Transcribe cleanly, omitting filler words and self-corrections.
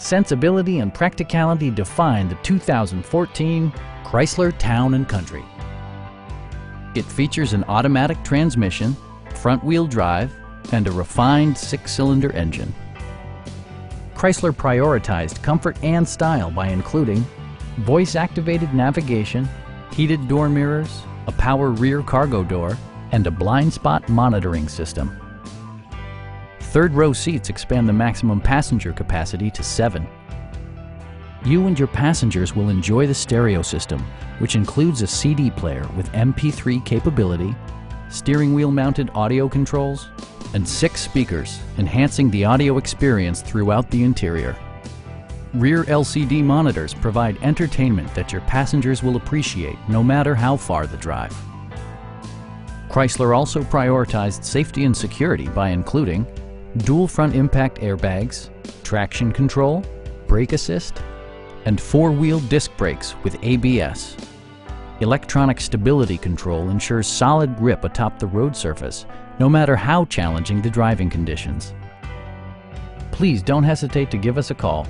Sensibility and practicality define the 2014 Chrysler Town & Country. It features an automatic transmission, front-wheel drive, and a refined six-cylinder engine. Chrysler prioritized comfort and style by including voice-activated navigation, heated door mirrors, a power rear cargo door, and a blind spot monitoring system. Third-row seats expand the maximum passenger capacity to 7. You and your passengers will enjoy the stereo system, which includes a CD player with MP3 capability, steering wheel-mounted audio controls, and 6 speakers, enhancing the audio experience throughout the interior. Rear LCD monitors provide entertainment that your passengers will appreciate no matter how far the drive. Chrysler also prioritized safety and security by including dual front impact airbags, traction control, brake assist, and four-wheel disc brakes with ABS. Electronic stability control ensures solid grip atop the road surface, no matter how challenging the driving conditions. Please don't hesitate to give us a call.